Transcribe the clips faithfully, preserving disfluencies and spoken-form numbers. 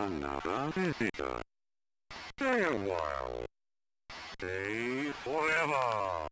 Another visitor. Stay a while. Stay forever.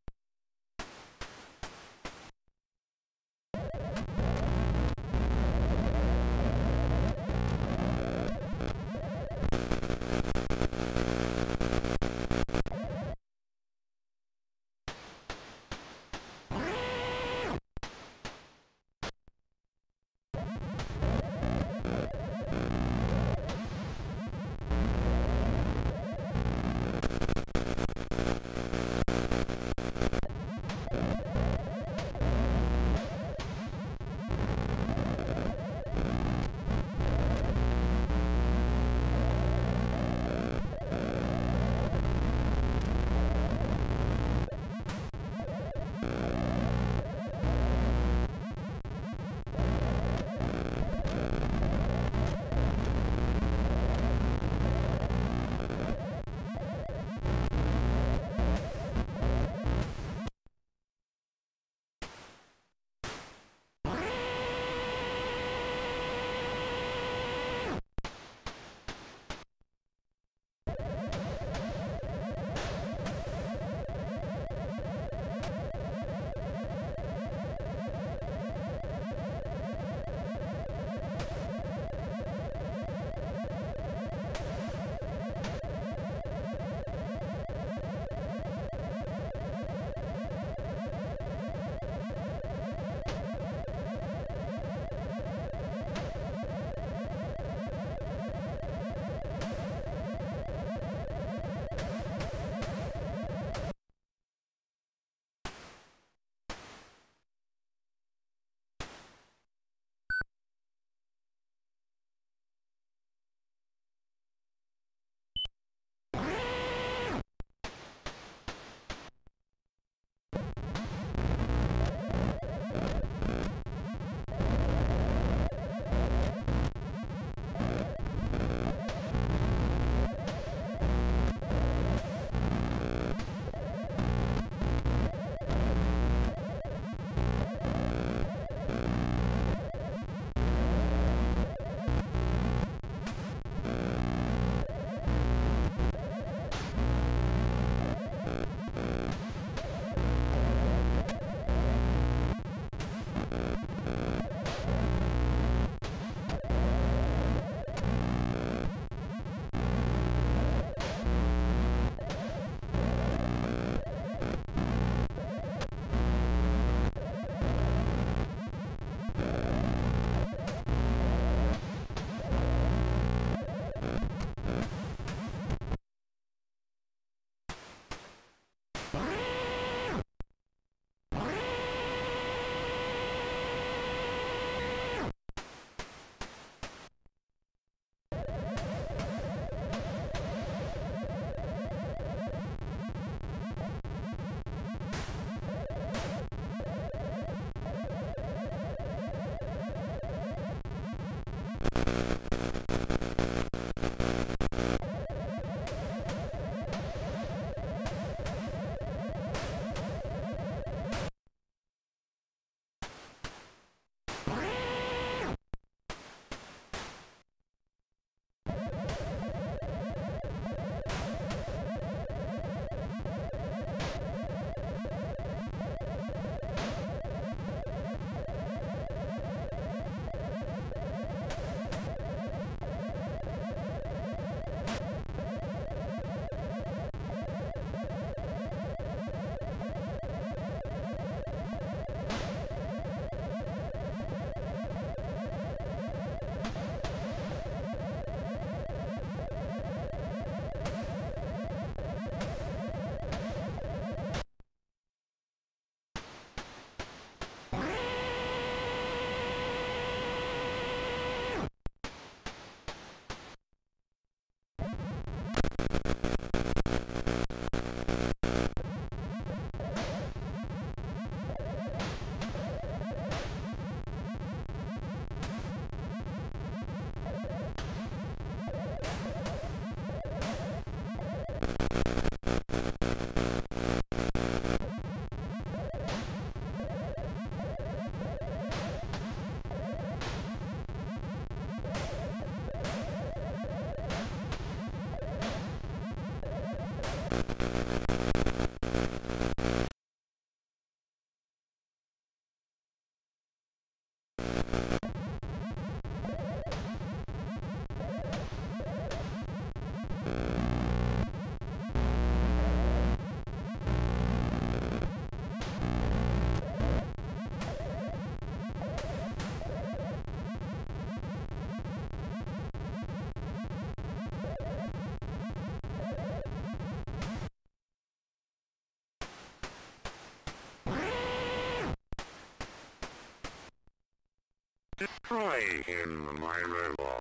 Destroy him, my robot.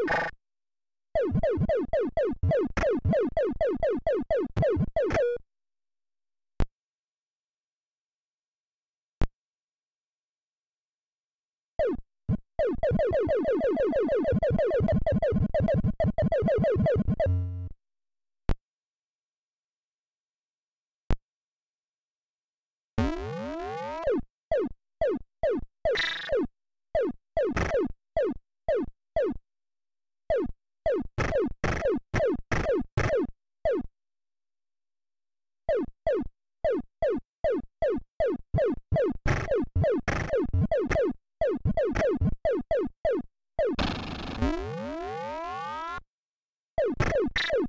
Ooh, ooh, ooh.